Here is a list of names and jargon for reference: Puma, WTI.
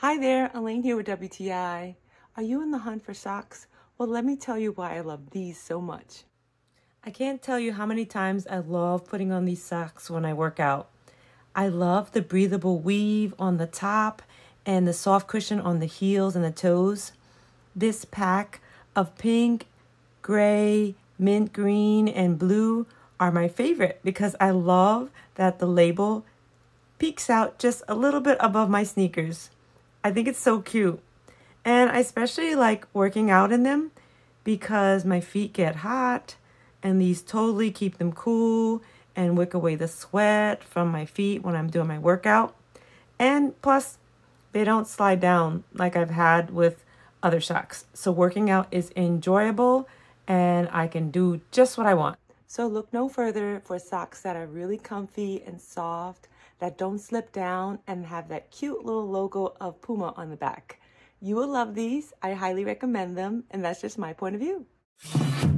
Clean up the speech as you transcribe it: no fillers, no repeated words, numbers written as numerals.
Hi there, Elaine here with WTI. Are you in the hunt for socks? Well, let me tell you why I love these so much. I can't tell you how many times I love putting on these socks when I work out. I love the breathable weave on the top and the soft cushion on the heels and the toes. This pack of pink, gray, mint green, and blue are my favorite because I love that the label peeks out just a little bit above my sneakers. I think it's so cute, and I especially like working out in them because my feet get hot and these totally keep them cool and wick away the sweat from my feet when I'm doing my workout. And plus, they don't slide down like I've had with other socks. So working out is enjoyable and I can do just what I want. So look no further for socks that are really comfy and soft, that don't slip down, and have that cute little logo of Puma on the back. You will love these. I highly recommend them, and that's just my point of view.